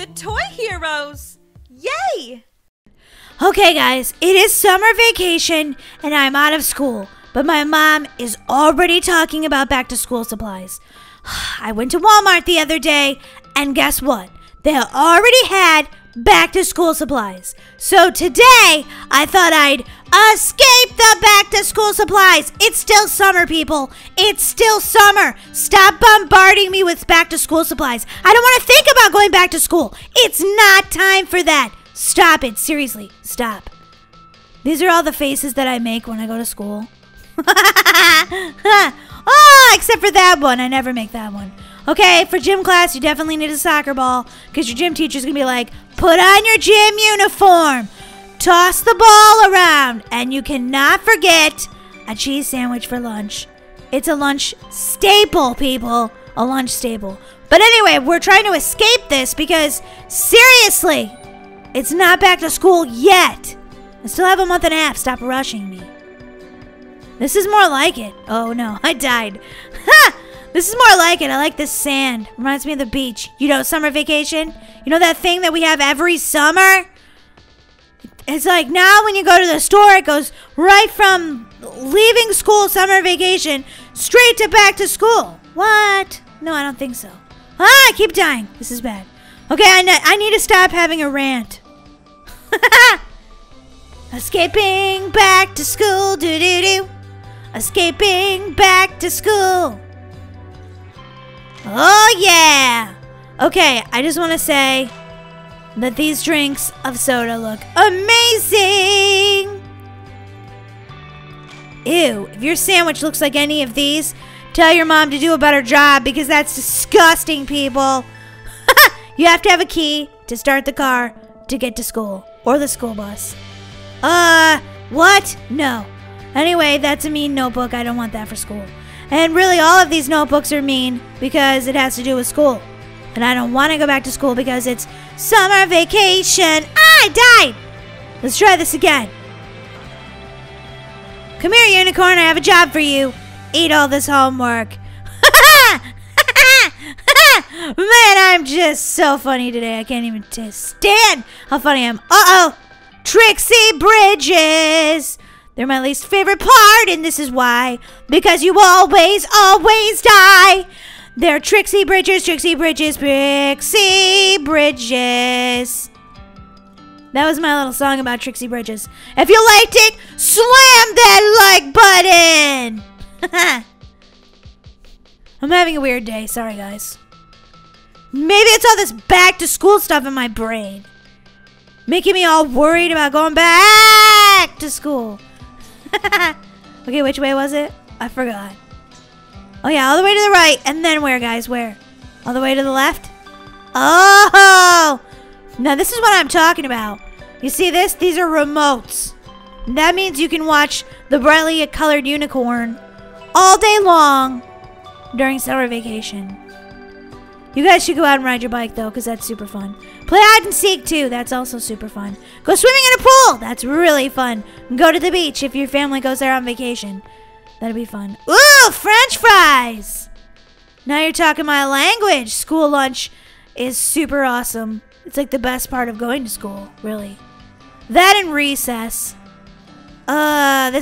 the Toy Heroes! Yay! Okay guys, it is summer vacation and I'm out of school, but my mom is already talking about back to school supplies. I went to Walmart the other day and guess what? They already had back to school supplies. So today, I thought I'd escape the back to school supplies. It's still summer, people. It's still summer. Stop bombarding me with back to school supplies. I don't want to think about going back to school. It's not time for that. Stop it. Seriously, stop. These are all the faces that I make when I go to school. Oh, except for that one. I never make that one. Okay, for gym class, you definitely need a soccer ball because your gym teacher's going to be like, put on your gym uniform, toss the ball around, and you cannot forget a cheese sandwich for lunch. It's a lunch staple, people. A lunch staple. But anyway, we're trying to escape this because, seriously, it's not back to school yet. I still have a month and a half. Stop rushing me. This is more like it. Oh, no, I died. Ha! This is more like it. I like this sand. Reminds me of the beach. You know, summer vacation? You know that thing that we have every summer? It's like now when you go to the store, it goes right from leaving school summer vacation straight to back to school. What? No, I don't think so. Ah, I keep dying. This is bad. Okay, I need to stop having a rant. Escaping back to school. Doo-doo-doo. Escaping back to school. Oh, yeah. Okay, I just want to say that these drinks of soda look amazing. Ew, if your sandwich looks like any of these, tell your mom to do a better job because that's disgusting, people. You have to have a key to start the car to get to school or the school bus. What? No. Anyway, that's a mean notebook. I don't want that for school. And really, all of these notebooks are mean because it has to do with school. And I don't want to go back to school because it's summer vacation. I died! Let's try this again. Come here, unicorn. I have a job for you. Eat all this homework. Man, I'm just so funny today. I can't even stand how funny I am. Uh-oh. Trixie Bridges. They're my least favorite part, and this is why. Because you always, always die. They're Trixie Bridges, Trixie Bridges, Trixie Bridges. That was my little song about Trixie Bridges. If you liked it, slam that like button. I'm having a weird day. Sorry, guys. Maybe it's all this back to school stuff in my brain. Making me all worried about going back to school. Okay, which way was it? I forgot. Oh yeah, all the way to the right. And then where, guys? Where? All the way to the left? Oh! Now this is what I'm talking about. You see this? These are remotes. That means you can watch the brightly colored unicorn all day long during summer vacation. You guys should go out and ride your bike, though, because that's super fun. Play hide and seek, too. That's also super fun. Go swimming in a pool. That's really fun. Go to the beach if your family goes there on vacation. That'll be fun. Ooh, French fries. Now you're talking my language. School lunch is super awesome. It's like the best part of going to school, really. That and recess. That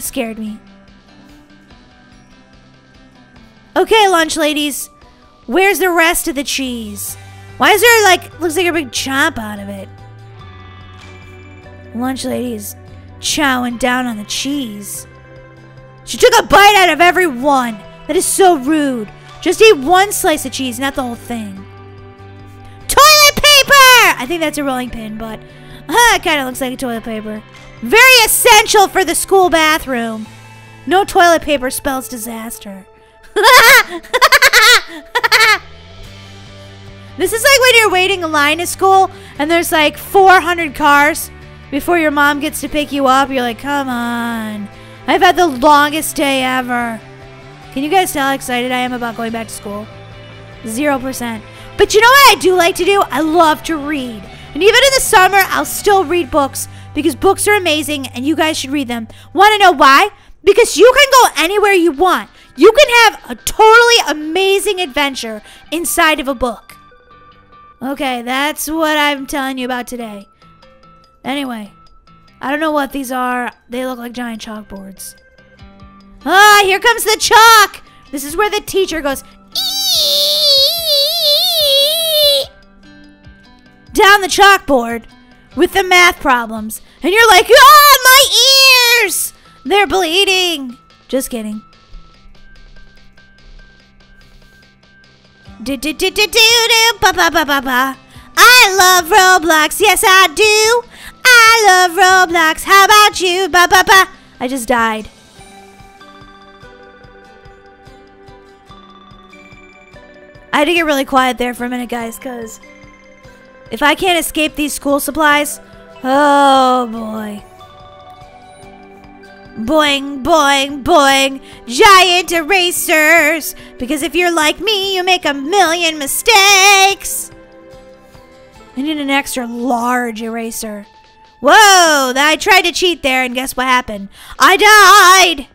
scared me. Okay, lunch ladies. Where's the rest of the cheese? Why is there, like, looks like a big chomp out of it? Lunch lady is chowing down on the cheese. She took a bite out of every one. That is so rude. Just eat one slice of cheese, not the whole thing. Toilet paper! I think that's a rolling pin, but it kind of looks like a toilet paper. Very essential for the school bathroom. No toilet paper spells disaster. This is like when you're waiting in line at school and there's like 400 cars before your mom gets to pick you up. You're like, come on. I've had the longest day ever. Can you guys tell how excited I am about going back to school? 0%. But you know what I do like to do? I love to read. And even in the summer, I'll still read books because books are amazing and you guys should read them. Want to know why? Because you can go anywhere you want. You can have a totally amazing adventure inside of a book. Okay, that's what I'm telling you about today. Anyway, I don't know what these are. They look like giant chalkboards. Ah, here comes the chalk! This is where the teacher goes down the chalkboard with the math problems. And you're like, ah, my ears! They're bleeding! Just kidding. Do do do do do do ba ba ba ba ba. I love Roblox, yes I do. I love Roblox. How about you? Ba ba ba. I just died. I had to get really quiet there for a minute, guys, because if I can't escape these school supplies, oh boy. Boing, boing, boing, giant erasers. Because if you're like me, you make a million mistakes. I need an extra large eraser. Whoa, I tried to cheat there, and guess what happened? I died.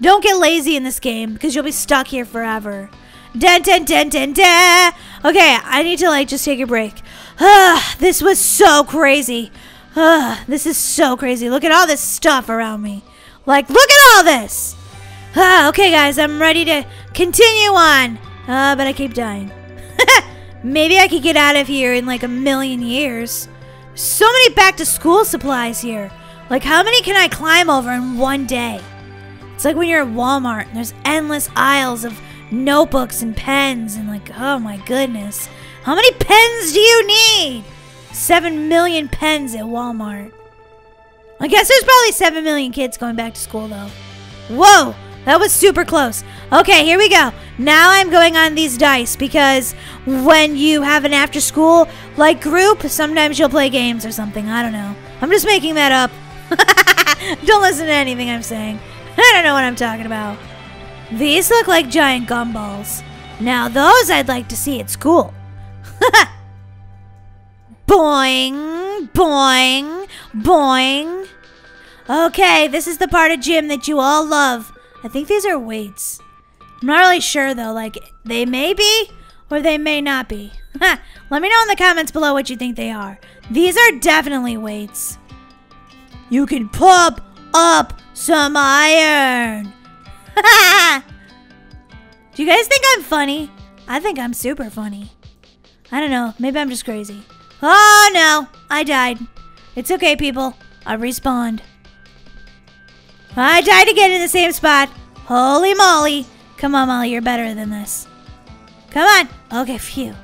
Don't get lazy in this game, because you'll be stuck here forever. Dun, dun, dun, dun, dun. Okay, I need to, like, just take a break. This was so crazy. This is so crazy. Look at all this stuff around me. Like, look at all this. Okay, guys, I'm ready to continue on. But I keep dying. Maybe I could get out of here in like a million years. So many back to school supplies here. Like, how many can I climb over in one day? It's like when you're at Walmart and there's endless aisles of notebooks and pens and like, oh my goodness. How many pens do you need? 7 million pens at Walmart. I guess there's probably 7 million kids going back to school though. Whoa, that was super close. Okay, here we go. Now I'm going on these dice because when you have an after school like group, sometimes you'll play games or something. I don't know. I'm just making that up. Don't listen to anything I'm saying. I don't know what I'm talking about. These look like giant gumballs. Now those I'd like to see at school. Boing, boing, boing. Okay, this is the part of gym that you all love. I think these are weights. I'm not really sure though. Like, they may be or they may not be. Let me know in the comments below what you think they are. These are definitely weights. You can pump up some iron. Do you guys think I'm funny? I think I'm super funny. I don't know. Maybe I'm just crazy. Oh no, I died. It's okay, people. I respawned. I died again in the same spot. Holy moly. Come on, Molly, you're better than this. Come on. Okay, phew.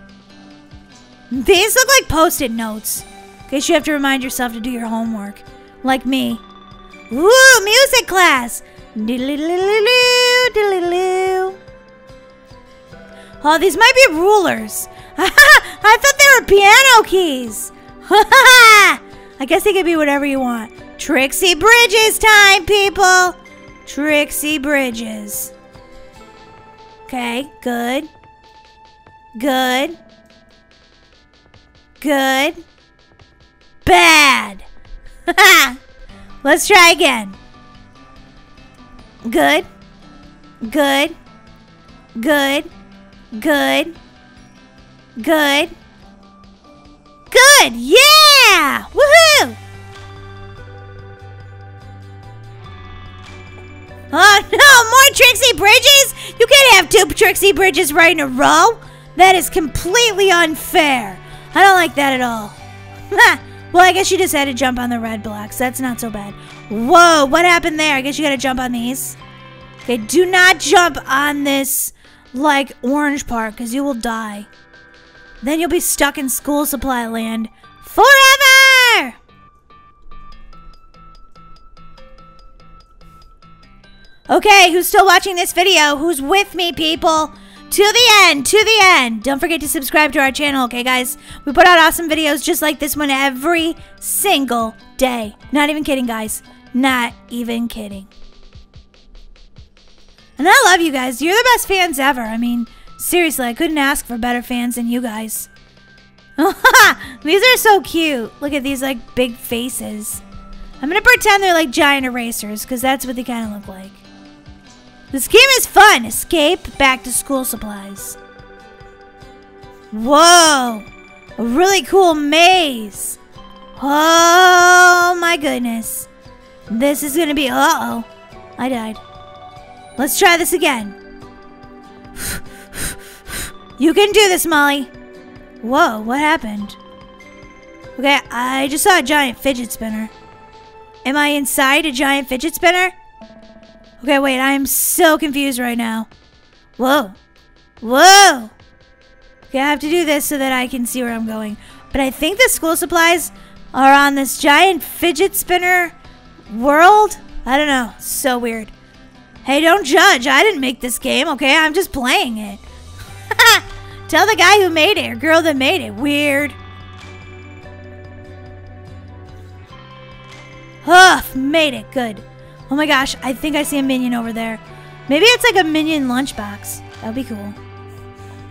These look like post-it notes. In case you have to remind yourself to do your homework. Like me. Woo, music class. Diddle-diddle-diddle-doo, diddle-diddle-doo. Oh, these might be rulers. I thought they were piano keys. I guess they could be whatever you want. Trixie Bridges time, people. Trixie Bridges. Okay, good. Good. Good. Bad. Let's try again. Good. Good. Good. Good. Good. Good. Yeah! Woohoo! Oh no, more Trixie Bridges? You can't have two Trixie Bridges right in a row. That is completely unfair. I don't like that at all. Well, I guess you just had to jump on the red blocks. That's not so bad. Whoa, what happened there? I guess you gotta jump on these. Okay, do not jump on this, like, orange part, because you will die. Then you'll be stuck in school supply land forever! Okay, who's still watching this video? Who's with me, people? To the end, to the end. Don't forget to subscribe to our channel, okay, guys? We put out awesome videos just like this one every single day. Not even kidding, guys. Not even kidding. And I love you guys. You're the best fans ever. I mean, seriously, I couldn't ask for better fans than you guys. These are so cute. Look at these, like, big faces. I'm going to pretend they're like giant erasers because that's what they kind of look like. This game is fun. Escape back to school supplies. Whoa! A really cool maze! Oh my goodness. This is gonna be... Uh-oh. I died. Let's try this again. You can do this, Molly. Whoa, what happened? Okay, I just saw a giant fidget spinner. Am I inside a giant fidget spinner? Okay, wait, I am so confused right now. Whoa. Whoa! Okay, I have to do this so that I can see where I'm going. But I think the school supplies are on this giant fidget spinner world. I don't know. It's so weird. Hey, don't judge. I didn't make this game, okay? I'm just playing it. Tell the guy who made it or girl that made it. Weird. Ugh, made it. Good. Oh my gosh, I think I see a minion over there. Maybe it's like a minion lunchbox. That would be cool.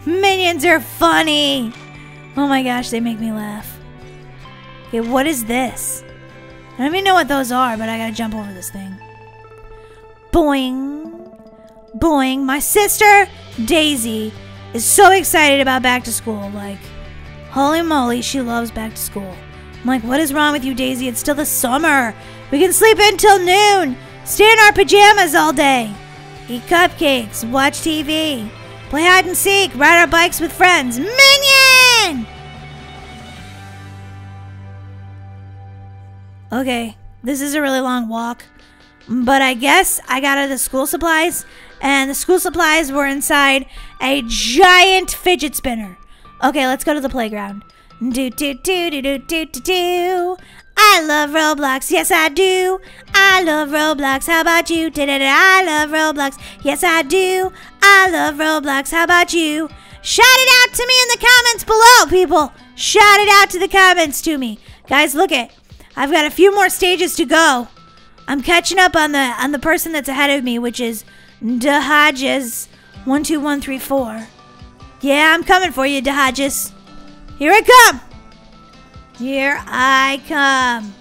Minions are funny. Oh my gosh, they make me laugh. Okay, what is this? I don't even know what those are, but I gotta jump over this thing. Boing. Boing. My sister, Daisy, is so excited about back to school. Like, holy moly, she loves back to school. I'm like, what is wrong with you, Daisy? It's still the summer. We can sleep in till noon. Stay in our pajamas all day. Eat cupcakes. Watch TV. Play hide and seek. Ride our bikes with friends. Minion! Okay, this is a really long walk, but I guess I got out of the school supplies, and the school supplies were inside a giant fidget spinner. Okay, let's go to the playground. Do do do do do do do do. I love Roblox, yes I do. I love Roblox, how about you? Da da da, I love Roblox, yes I do. I love Roblox, how about you? Shout it out to me in the comments below, people. Shout it out to the comments to me. Guys, look it. I've got a few more stages to go. I'm catching up on the person that's ahead of me, which is DeHodges 12134. Yeah, I'm coming for you, DeHodges. Here I come. Here I come.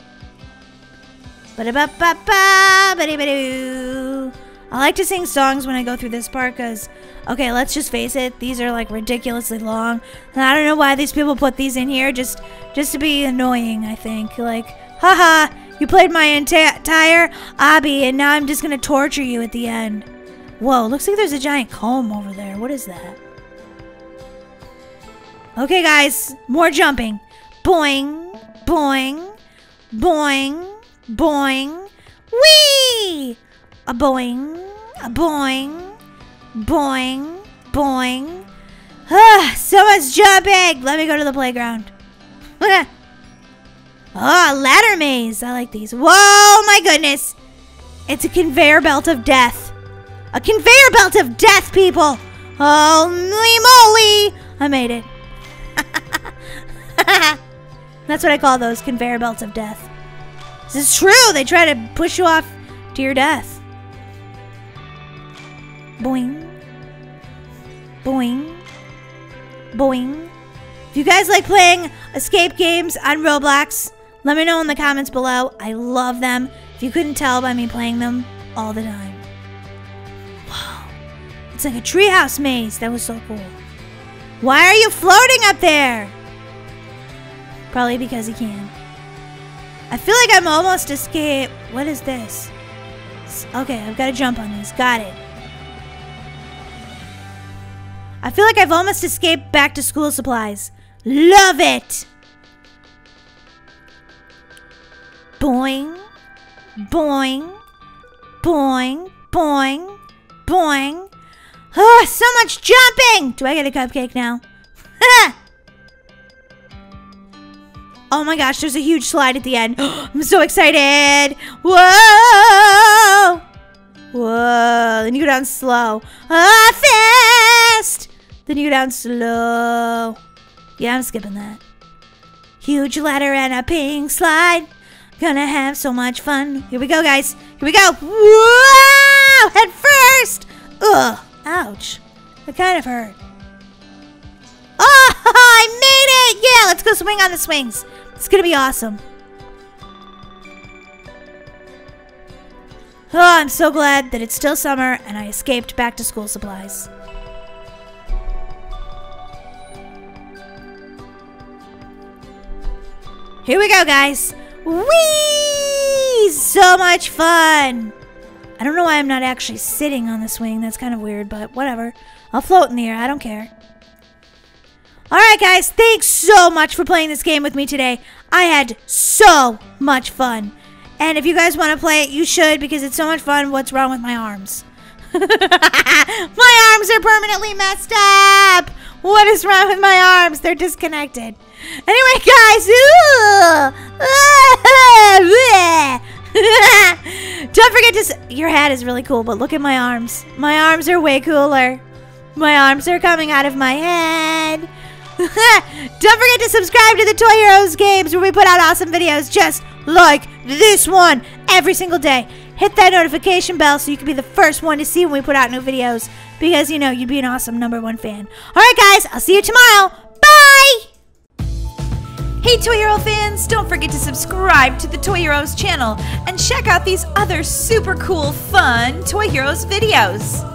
Ba-da-ba-ba-ba-ba-da-ba-doo. I like to sing songs when I go through this part because, okay, let's just face it, these are like ridiculously long. And I don't know why these people put these in here, just to be annoying, I think. Like, haha, you played my entire obby and now I'm just going to torture you at the end. Whoa, looks like there's a giant comb over there. What is that? Okay, guys, more jumping. Boing, boing, boing, boing, whee! A boing, a boing, boing, boing. Ah, so much jumping. Let me go to the playground. Okay. Oh, ladder maze. I like these. Whoa, my goodness. It's a conveyor belt of death. A conveyor belt of death, people. Holy moly. I made it. That's what I call those, conveyor belts of death. This is true. They try to push you off to your death. Boing. Boing. Boing. If you guys like playing escape games on Roblox, let me know in the comments below. I love them. If you couldn't tell by me playing them all the time. Wow. It's like a treehouse maze. That was so cool. Why are you floating up there? Probably because he can. I feel like I'm almost escaped. What is this? Okay, I've got to jump on these. Got it. I feel like I've almost escaped back to school supplies. Love it! Boing. Boing. Boing. Boing. Boing. Oh, so much jumping! Do I get a cupcake now? Oh my gosh, there's a huge slide at the end. I'm so excited! Whoa! Whoa, then you go down slow. Ah, fast! Then you go down slow. Yeah, I'm skipping that. Huge ladder and a pink slide. Gonna have so much fun. Here we go, guys. Here we go. Whoa! Head first! Ugh, ouch. That kind of hurt. Oh, I made it! Yeah, let's go swing on the swings. It's gonna be awesome. Oh, I'm so glad that it's still summer and I escaped back to school supplies. Here we go, guys. Whee! So much fun. I don't know why I'm not actually sitting on the swing. That's kind of weird, but whatever. I'll float in the air. I don't care. Alright, guys. Thanks so much for playing this game with me today. I had so much fun. And if you guys want to play it, you should, because it's so much fun. What's wrong with my arms? My arms are permanently messed up. What is wrong with my arms? They're disconnected. Anyway, guys. Don't forget to... your hat is really cool, but look at my arms. My arms are way cooler. My arms are coming out of my head. Don't forget to subscribe to the Toy Heroes games, where we put out awesome videos just like this one every single day. Hit that notification bell so you can be the first one to see when we put out new videos, because, you know, you'd be an awesome #1 fan. Alright, guys, I'll see you tomorrow. Bye! Hey, Toy Hero fans, don't forget to subscribe to the Toy Heroes channel and check out these other super cool, fun Toy Heroes videos.